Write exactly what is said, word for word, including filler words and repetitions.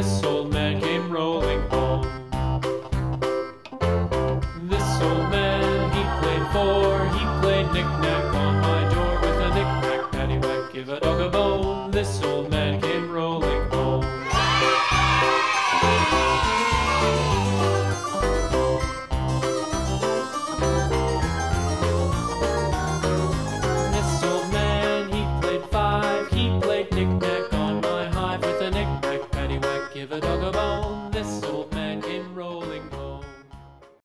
This old man came rolling home. This old man he played for, he played knick-knack on my door with a knick-knack, paddywhack, give a dog a bone. This old man came rolling home. This old man he played five, he played knick-knack on my hive with a knick-knack, paddywhack, give a dog a bone. This